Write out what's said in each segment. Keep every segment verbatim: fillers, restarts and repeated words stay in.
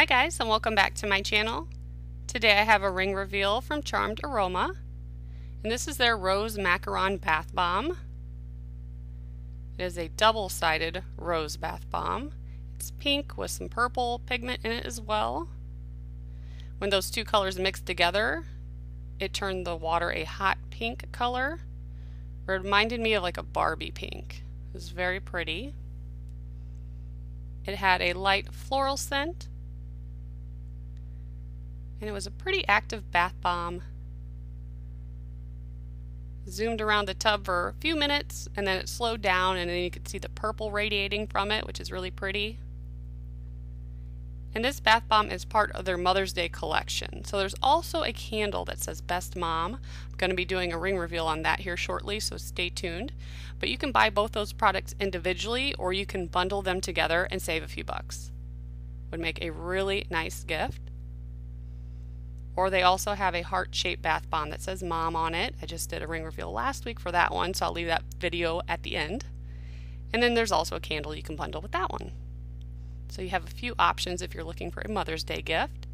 Hi guys, and welcome back to my channel. Today I have a ring reveal from Charmed Aroma, and this is their Rose Macaron Bath Bomb. It is a double-sided rose bath bomb. It's pink with some purple pigment in it as well. When those two colors mixed together, it turned the water a hot pink color. It reminded me of like a Barbie pink. It was very pretty. It had a light floral scent, and it was a pretty active bath bomb. Zoomed around the tub for a few minutes, and then it slowed down, and then you could see the purple radiating from it, which is really pretty. And this bath bomb is part of their Mother's Day collection. So there's also a candle that says Best Mom. I'm going to be doing a ring reveal on that here shortly, so stay tuned. But you can buy both those products individually, or you can bundle them together and save a few bucks. Would make a really nice gift. Or they also have a heart-shaped bath bomb that says Mom on it. I just did a ring reveal last week for that one, so I'll leave that video at the end. And then there's also a candle you can bundle with that one. So you have a few options if you're looking for a Mother's Day gift.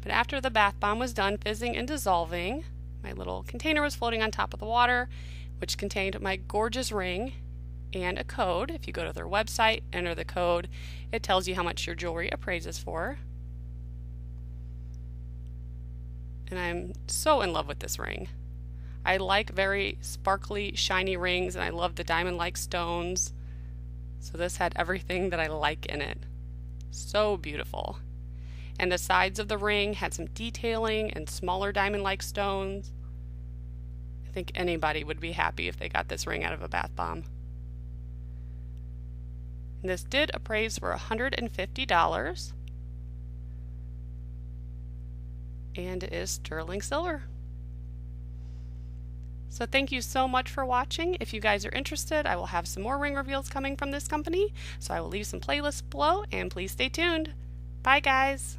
But after the bath bomb was done fizzing and dissolving, my little container was floating on top of the water, which contained my gorgeous ring and a code. If you go to their website, enter the code, it tells you how much your jewelry appraises for. And I'm so in love with this ring. I like very sparkly, shiny rings, and I love the diamond-like stones. So this had everything that I like in it. So beautiful. And the sides of the ring had some detailing and smaller diamond-like stones. I think anybody would be happy if they got this ring out of a bath bomb. And this did appraise for one hundred fifty dollars. And it is sterling silver. So thank you so much for watching. If you guys are interested, I will have some more ring reveals coming from this company, so I will leave some playlists below, and please stay tuned. Bye guys!